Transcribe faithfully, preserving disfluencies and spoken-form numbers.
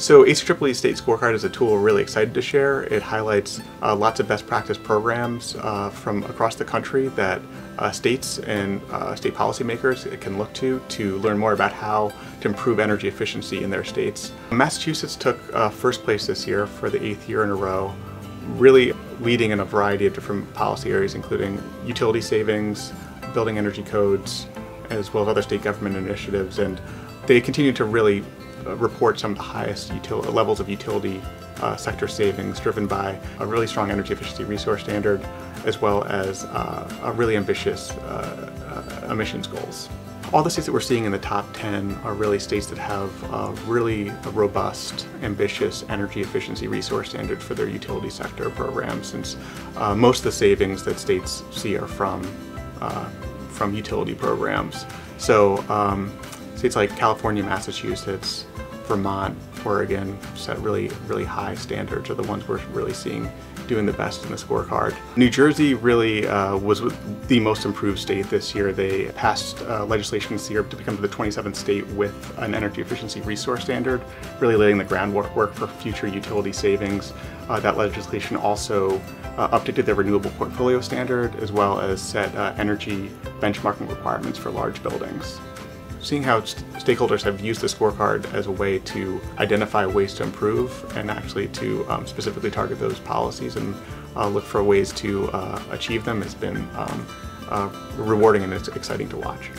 So A C E E E State Scorecard is a tool we're really excited to share. It highlights uh, lots of best practice programs uh, from across the country that uh, states and uh, state policymakers can look to to learn more about how to improve energy efficiency in their states. Massachusetts took uh, first place this year for the eighth year in a row, really leading in a variety of different policy areas, including utility savings, building energy codes, as well as other state government initiatives. And they continue to really report some of the highest levels of utility uh, sector savings, driven by a really strong energy efficiency resource standard, as well as uh, a really ambitious uh, uh, emissions goals. All the states that we're seeing in the top ten are really states that have a really robust, ambitious energy efficiency resource standard for their utility sector programs, since uh, most of the savings that states see are from, uh, from utility programs. So um, states like California, Massachusetts, Vermont, Oregon set really, really high standards, are the ones we're really seeing doing the best in the scorecard. New Jersey really uh, was the most improved state this year. They passed uh, legislation this year to become the twenty-seventh state with an energy efficiency resource standard, really laying the groundwork for future utility savings. Uh, that legislation also uh, updated their renewable portfolio standard, as well as set uh, energy benchmarking requirements for large buildings. Seeing how st stakeholders have used the scorecard as a way to identify ways to improve, and actually to um, specifically target those policies and uh, look for ways to uh, achieve them, has been um, uh, rewarding, and it's exciting to watch.